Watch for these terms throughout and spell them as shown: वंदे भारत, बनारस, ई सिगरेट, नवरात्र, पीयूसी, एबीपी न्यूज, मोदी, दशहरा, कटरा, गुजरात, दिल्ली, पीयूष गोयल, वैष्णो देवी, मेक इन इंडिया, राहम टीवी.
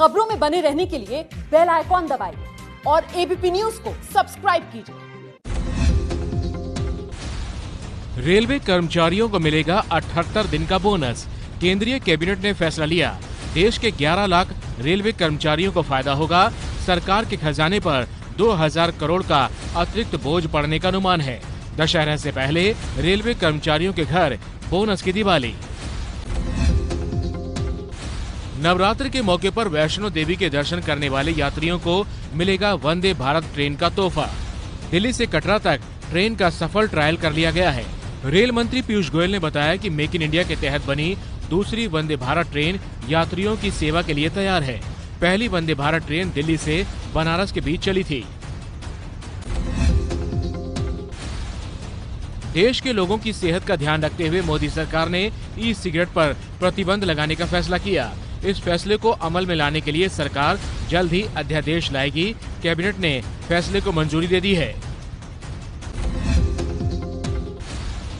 खबरों में बने रहने के लिए बेल आइकॉन दबाइए और एबीपी न्यूज को सब्सक्राइब कीजिए। रेलवे कर्मचारियों को मिलेगा 78 दिन का बोनस। केंद्रीय कैबिनेट ने फैसला लिया। देश के 11 लाख रेलवे कर्मचारियों को फायदा होगा। सरकार के खजाने पर 2000 करोड़ का अतिरिक्त बोझ पड़ने का अनुमान है। दशहरा से पहले रेलवे कर्मचारियों के घर बोनस की दिवाली। नवरात्र के मौके पर वैष्णो देवी के दर्शन करने वाले यात्रियों को मिलेगा वंदे भारत ट्रेन का तोहफा। दिल्ली से कटरा तक ट्रेन का सफल ट्रायल कर लिया गया है। रेल मंत्री पीयूष गोयल ने बताया कि मेक इन इंडिया के तहत बनी दूसरी वंदे भारत ट्रेन यात्रियों की सेवा के लिए तैयार है। पहली वंदे भारत ट्रेन दिल्ली से बनारस के बीच चली थी। देश के लोगों की सेहत का ध्यान रखते हुए मोदी सरकार ने ई सिगरेट पर प्रतिबंध लगाने का फैसला किया। इस फैसले को अमल में लाने के लिए सरकार जल्द ही अध्यादेश लाएगी। कैबिनेट ने फैसले को मंजूरी दे दी है।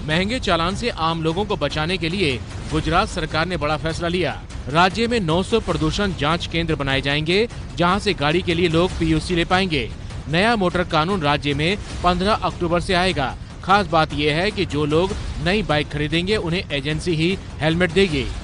महंगे चालान से आम लोगों को बचाने के लिए गुजरात सरकार ने बड़ा फैसला लिया। राज्य में 900 प्रदूषण जांच केंद्र बनाए जाएंगे, जहां से गाड़ी के लिए लोग पीयूसी ले पाएंगे। नया मोटर कानून राज्य में 15 अक्टूबर से आएगा। खास बात यह है कि जो लोग नई बाइक खरीदेंगे उन्हें एजेंसी ही हेलमेट देगी।